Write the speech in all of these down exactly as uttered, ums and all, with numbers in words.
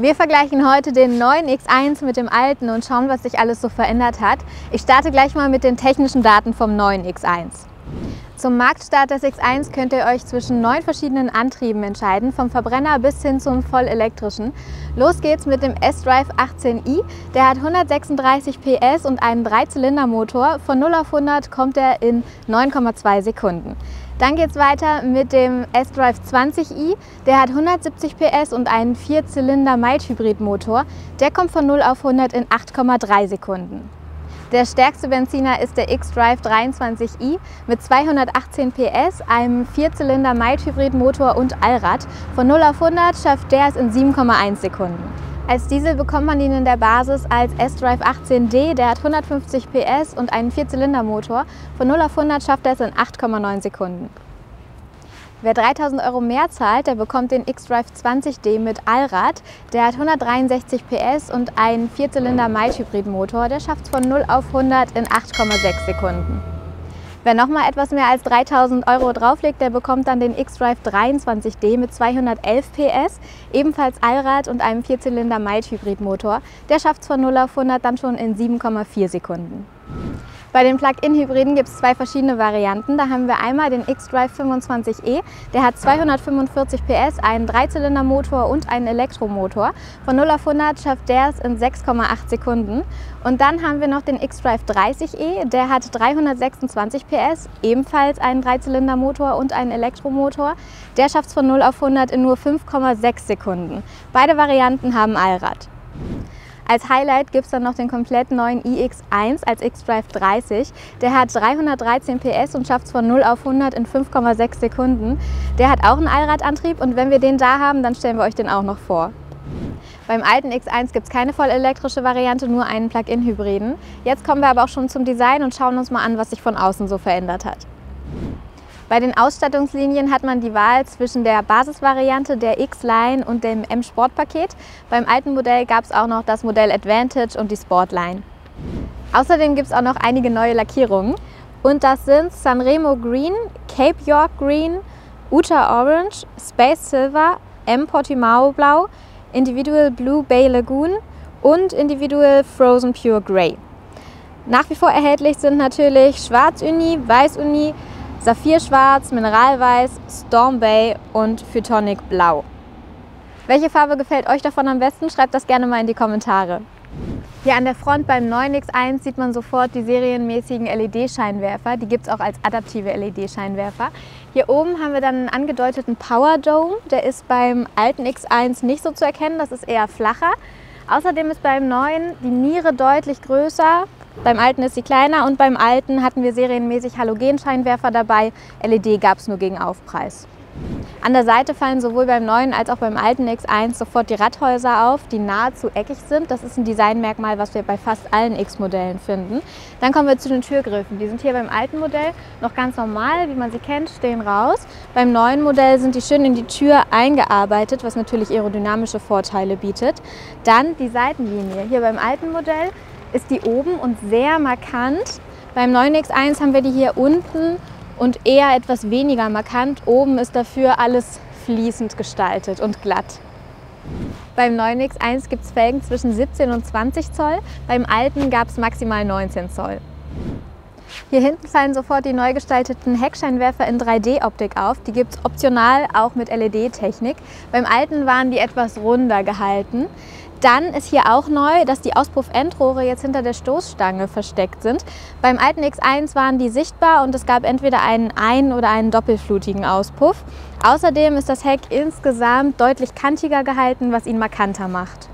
Wir vergleichen heute den neuen X eins mit dem alten und schauen, was sich alles so verändert hat. Ich starte gleich mal mit den technischen Daten vom neuen X eins. Zum Marktstart des X eins könnt ihr euch zwischen neun verschiedenen Antrieben entscheiden, vom Verbrenner bis hin zum vollelektrischen. Los geht's mit dem S-Drive achtzehn i. Der hat hundertsechsunddreißig P S und einen Dreizylindermotor. Von null auf hundert kommt er in neun Komma zwei Sekunden. Dann geht's weiter mit dem S-Drive zwanzig i. Der hat hundertsiebzig P S und einen Vierzylinder-Mild-Hybrid-Motor. Der kommt von null auf hundert in acht Komma drei Sekunden. Der stärkste Benziner ist der X-Drive dreiundzwanzig i mit zweihundertachtzehn P S, einem Vierzylinder-Mild-Hybrid-Motor und Allrad. Von null auf hundert schafft der es in sieben Komma eins Sekunden. Als Diesel bekommt man ihn in der Basis als S-Drive achtzehn d, der hat hundertfünfzig P S und einen Vierzylinder-Motor. Von null auf hundert schafft er es in acht Komma neun Sekunden. Wer dreitausend Euro mehr zahlt, der bekommt den X-Drive zwanzig d mit Allrad. Der hat hundertdreiundsechzig P S und einen Vierzylinder-Mild-Hybrid-Motor. Der schafft es von null auf hundert in acht Komma sechs Sekunden. Wer nochmal etwas mehr als dreitausend Euro drauflegt, der bekommt dann den X-Drive dreiundzwanzig d mit zweihundertelf P S, ebenfalls Allrad und einem Vierzylinder-Mild-Hybrid-Motor. Der schafft es von null auf hundert dann schon in sieben Komma vier Sekunden. Bei den Plug-in-Hybriden gibt es zwei verschiedene Varianten. Da haben wir einmal den X-Drive fünfundzwanzig e, der hat zweihundertfünfundvierzig P S, einen Dreizylindermotor und einen Elektromotor. Von null auf hundert schafft der es in sechs Komma acht Sekunden. Und dann haben wir noch den X-Drive dreißig e, der hat dreihundertsechsundzwanzig P S, ebenfalls einen Dreizylindermotor und einen Elektromotor. Der schafft es von null auf hundert in nur fünf Komma sechs Sekunden. Beide Varianten haben Allrad. Als Highlight gibt es dann noch den komplett neuen i X eins als X-Drive dreißig. Der hat dreihundertdreizehn P S und schafft es von null auf hundert in fünf Komma sechs Sekunden. Der hat auch einen Allradantrieb und wenn wir den da haben, dann stellen wir euch den auch noch vor. Beim alten X eins gibt es keine vollelektrische Variante, nur einen Plug-in-Hybriden. Jetzt kommen wir aber auch schon zum Design und schauen uns mal an, was sich von außen so verändert hat. Bei den Ausstattungslinien hat man die Wahl zwischen der Basisvariante, der X-Line und dem M-Sport-Paket. Beim alten Modell gab es auch noch das Modell Advantage und die Sport-Line. Außerdem gibt es auch noch einige neue Lackierungen. Und das sind Sanremo Green, Cape York Green, Utah Orange, Space Silver, M Portimao Blau, Individual Blue Bay Lagoon und Individual Frozen Pure Grey. Nach wie vor erhältlich sind natürlich Schwarz Uni, Weiß Uni, Saphirschwarz, Mineralweiß, Storm Bay und Phytonic Blau. Welche Farbe gefällt euch davon am besten? Schreibt das gerne mal in die Kommentare. Hier an der Front beim neuen X eins sieht man sofort die serienmäßigen L E D-Scheinwerfer. Die gibt es auch als adaptive L E D-Scheinwerfer. Hier oben haben wir dann einen angedeuteten Power Dome. Der ist beim alten X eins nicht so zu erkennen, das ist eher flacher. Außerdem ist beim neuen die Niere deutlich größer. Beim alten ist sie kleiner und beim alten hatten wir serienmäßig Halogenscheinwerfer dabei. L E D gab es nur gegen Aufpreis. An der Seite fallen sowohl beim neuen als auch beim alten X eins sofort die Radhäuser auf, die nahezu eckig sind. Das ist ein Designmerkmal, was wir bei fast allen X-Modellen finden. Dann kommen wir zu den Türgriffen. Die sind hier beim alten Modell noch ganz normal, wie man sie kennt, stehen raus. Beim neuen Modell sind die schön in die Tür eingearbeitet, was natürlich aerodynamische Vorteile bietet. Dann die Seitenlinie. Hier beim alten Modell ist die oben und sehr markant. Beim neuen X eins haben wir die hier unten und eher etwas weniger markant. Oben ist dafür alles fließend gestaltet und glatt. Beim neuen X eins gibt es Felgen zwischen siebzehn und zwanzig Zoll, beim alten gab es maximal neunzehn Zoll. Hier hinten fallen sofort die neu gestalteten Heckscheinwerfer in drei D-Optik auf. Die gibt es optional auch mit L E D-Technik. Beim alten waren die etwas runder gehalten. Dann ist hier auch neu, dass die Auspuffendrohre jetzt hinter der Stoßstange versteckt sind. Beim alten X eins waren die sichtbar und es gab entweder einen ein- oder einen doppelflutigen Auspuff. Außerdem ist das Heck insgesamt deutlich kantiger gehalten, was ihn markanter macht.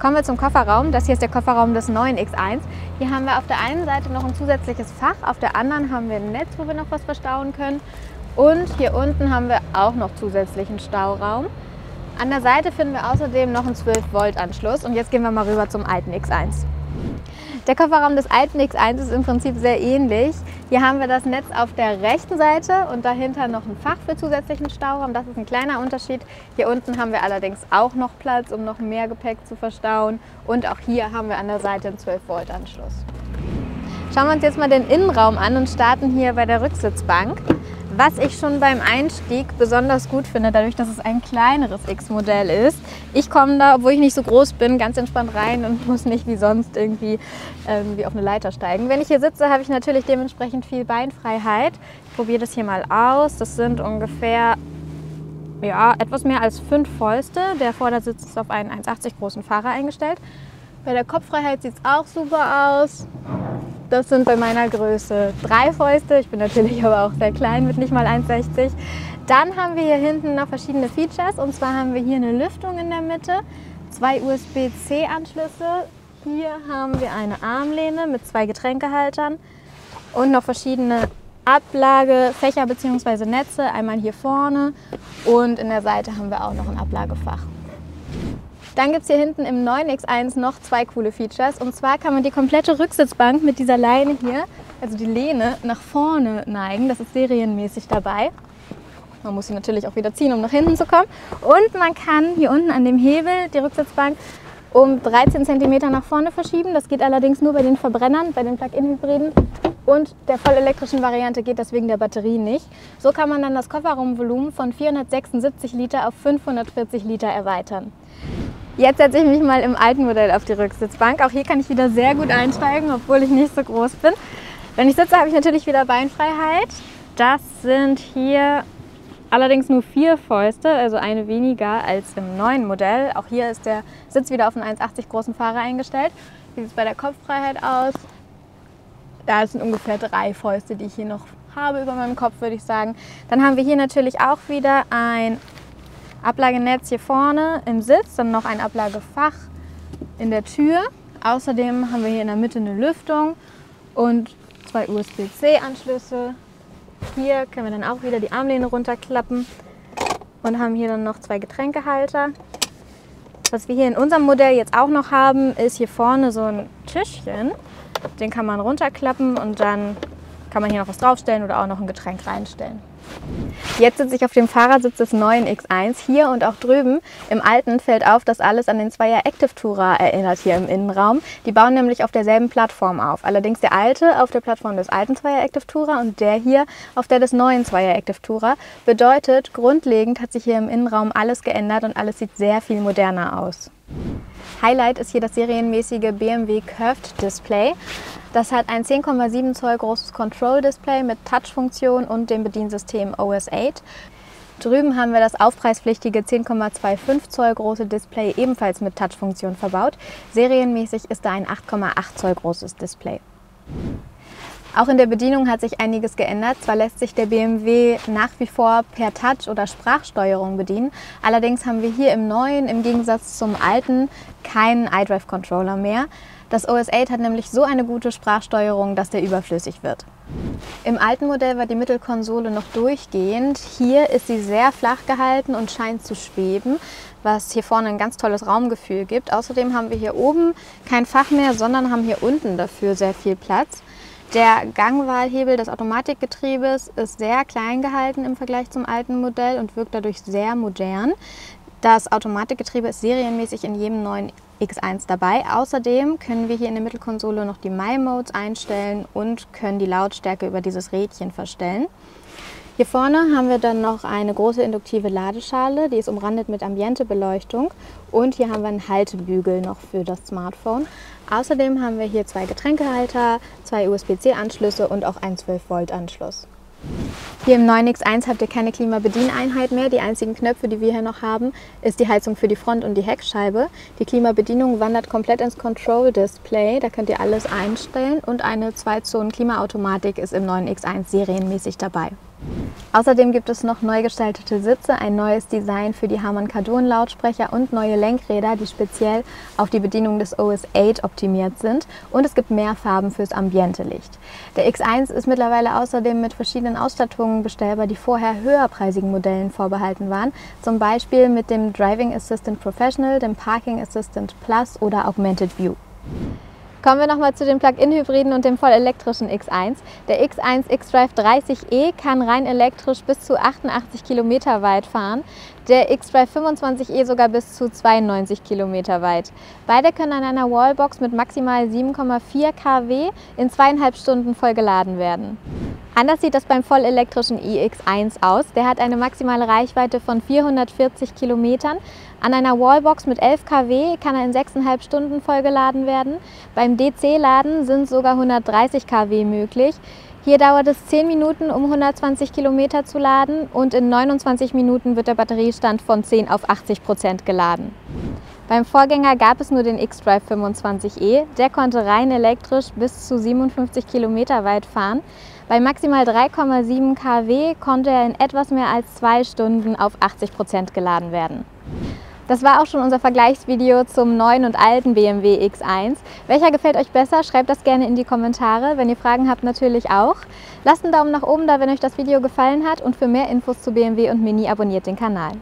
Kommen wir zum Kofferraum. Das hier ist der Kofferraum des neuen X eins. Hier haben wir auf der einen Seite noch ein zusätzliches Fach, auf der anderen haben wir ein Netz, wo wir noch was verstauen können. Und hier unten haben wir auch noch zusätzlichen Stauraum. An der Seite finden wir außerdem noch einen zwölf Volt Anschluss. Und jetzt gehen wir mal rüber zum alten X eins. Der Kofferraum des alten X eins ist im Prinzip sehr ähnlich. Hier haben wir das Netz auf der rechten Seite und dahinter noch ein Fach für zusätzlichen Stauraum. Das ist ein kleiner Unterschied. Hier unten haben wir allerdings auch noch Platz, um noch mehr Gepäck zu verstauen. Und auch hier haben wir an der Seite einen zwölf Volt Anschluss. Schauen wir uns jetzt mal den Innenraum an und starten hier bei der Rücksitzbank. Was ich schon beim Einstieg besonders gut finde, dadurch, dass es ein kleineres X-Modell ist, ich komme da, obwohl ich nicht so groß bin, ganz entspannt rein und muss nicht wie sonst irgendwie ähm, wie auf eine Leiter steigen. Wenn ich hier sitze, habe ich natürlich dementsprechend viel Beinfreiheit. Ich probiere das hier mal aus. Das sind ungefähr ja, etwas mehr als fünf Fäuste. Der Vordersitz ist auf einen eins achtzig großen Fahrer eingestellt. Bei der Kopffreiheit sieht es auch super aus. Das sind bei meiner Größe drei Fäuste. Ich bin natürlich aber auch sehr klein mit nicht mal eins sechzig. Dann haben wir hier hinten noch verschiedene Features. Und zwar haben wir hier eine Lüftung in der Mitte, zwei U S B C-Anschlüsse. Hier haben wir eine Armlehne mit zwei Getränkehaltern und noch verschiedene Ablagefächer bzw. Netze. Einmal hier vorne und in der Seite haben wir auch noch ein Ablagefach. Dann gibt es hier hinten im neuen X eins noch zwei coole Features. Und zwar kann man die komplette Rücksitzbank mit dieser Leine hier, also die Lehne, nach vorne neigen. Das ist serienmäßig dabei. Man muss sie natürlich auch wieder ziehen, um nach hinten zu kommen. Und man kann hier unten an dem Hebel die Rücksitzbank um dreizehn Zentimeter nach vorne verschieben. Das geht allerdings nur bei den Verbrennern, bei den Plug-in-Hybriden. Und der vollelektrischen Variante geht das wegen der Batterie nicht. So kann man dann das Kofferraumvolumen von vierhundertsechsundsiebzig Liter auf fünfhundertvierzig Liter erweitern. Jetzt setze ich mich mal im alten Modell auf die Rücksitzbank. Auch hier kann ich wieder sehr gut einsteigen, obwohl ich nicht so groß bin. Wenn ich sitze, habe ich natürlich wieder Beinfreiheit. Das sind hier allerdings nur vier Fäuste, also eine weniger als im neuen Modell. Auch hier ist der Sitz wieder auf einen eins achtzig großen Fahrer eingestellt. Wie sieht es bei der Kopffreiheit aus? Da sind ungefähr drei Fäuste, die ich hier noch habe über meinem Kopf, würde ich sagen. Dann haben wir hier natürlich auch wieder ein Ablagenetz hier vorne im Sitz, dann noch ein Ablagefach in der Tür. Außerdem haben wir hier in der Mitte eine Lüftung und zwei U S B C-Anschlüsse. Hier können wir dann auch wieder die Armlehne runterklappen und haben hier dann noch zwei Getränkehalter. Was wir hier in unserem Modell jetzt auch noch haben, ist hier vorne so ein Tischchen. Den kann man runterklappen und dann kann man hier noch was draufstellen oder auch noch ein Getränk reinstellen. Jetzt sitze ich auf dem Fahrersitz des neuen X eins, hier und auch drüben. Im alten fällt auf, dass alles an den Zweier Active Tourer erinnert hier im Innenraum. Die bauen nämlich auf derselben Plattform auf. Allerdings der alte auf der Plattform des alten Zweier Active Tourer und der hier auf der des neuen Zweier Active Tourer. Bedeutet, grundlegend hat sich hier im Innenraum alles geändert und alles sieht sehr viel moderner aus. Highlight ist hier das serienmäßige B M W Curved Display. Das hat ein zehn Komma sieben Zoll großes Control-Display mit Touch-Funktion und dem Bediensystem O S acht. Drüben haben wir das aufpreispflichtige zehn Komma fünfundzwanzig Zoll große Display ebenfalls mit Touch-Funktion verbaut. Serienmäßig ist da ein acht Komma acht Zoll großes Display. Auch in der Bedienung hat sich einiges geändert. Zwar lässt sich der B M W nach wie vor per Touch- oder Sprachsteuerung bedienen. Allerdings haben wir hier im neuen, im Gegensatz zum alten, keinen iDrive-Controller mehr. Das O S acht hat nämlich so eine gute Sprachsteuerung, dass der überflüssig wird. Im alten Modell war die Mittelkonsole noch durchgehend. Hier ist sie sehr flach gehalten und scheint zu schweben, was hier vorne ein ganz tolles Raumgefühl gibt. Außerdem haben wir hier oben kein Fach mehr, sondern haben hier unten dafür sehr viel Platz. Der Gangwahlhebel des Automatikgetriebes ist sehr klein gehalten im Vergleich zum alten Modell und wirkt dadurch sehr modern. Das Automatikgetriebe ist serienmäßig in jedem neuen X eins dabei. Außerdem können wir hier in der Mittelkonsole noch die My-Modes einstellen und können die Lautstärke über dieses Rädchen verstellen. Hier vorne haben wir dann noch eine große induktive Ladeschale, die ist umrandet mit Ambientebeleuchtung und hier haben wir einen Haltebügel noch für das Smartphone. Außerdem haben wir hier zwei Getränkehalter, zwei U S B C-Anschlüsse und auch einen zwölf Volt Anschluss. Hier im neuen X eins habt ihr keine Klimabedieneinheit mehr. Die einzigen Knöpfe, die wir hier noch haben, ist die Heizung für die Front und die Heckscheibe. Die Klimabedienung wandert komplett ins Control-Display. Da könnt ihr alles einstellen und eine Zwei-Zonen-Klimaautomatik ist im neuen X eins serienmäßig dabei. Außerdem gibt es noch neu gestaltete Sitze, ein neues Design für die Harman Kardon Lautsprecher und neue Lenkräder, die speziell auf die Bedienung des O S acht optimiert sind. Und es gibt mehr Farben fürs Ambientelicht. Der X eins ist mittlerweile außerdem mit verschiedenen Ausstattungen bestellbar, die vorher höherpreisigen Modellen vorbehalten waren. Zum Beispiel mit dem Driving Assistant Professional, dem Parking Assistant Plus oder Augmented View. Kommen wir nochmal zu den Plug-in-Hybriden und dem vollelektrischen X eins. Der X eins xDrive dreißig e kann rein elektrisch bis zu achtundachtzig Kilometer weit fahren, der xDrive fünfundzwanzig e sogar bis zu zweiundneunzig Kilometer weit. Beide können an einer Wallbox mit maximal sieben Komma vier Kilowatt in zweieinhalb Stunden voll geladen werden. Anders sieht das beim vollelektrischen i X eins aus. Der hat eine maximale Reichweite von vierhundertvierzig Kilometern. An einer Wallbox mit elf Kilowatt kann er in sechseinhalb Stunden vollgeladen werden. Beim D C-Laden sind sogar hundertdreißig Kilowatt möglich. Hier dauert es zehn Minuten, um hundertzwanzig Kilometer zu laden, und in neunundzwanzig Minuten wird der Batteriestand von zehn auf achtzig Prozent geladen. Beim Vorgänger gab es nur den X Drive fünfundzwanzig E, der konnte rein elektrisch bis zu siebenundfünfzig Kilometer weit fahren. Bei maximal drei Komma sieben Kilowatt konnte er in etwas mehr als zwei Stunden auf achtzig Prozent geladen werden. Das war auch schon unser Vergleichsvideo zum neuen und alten B M W X eins. Welcher gefällt euch besser? Schreibt das gerne in die Kommentare. Wenn ihr Fragen habt, natürlich auch. Lasst einen Daumen nach oben da, wenn euch das Video gefallen hat, und für mehr Infos zu B M W und Mini abonniert den Kanal.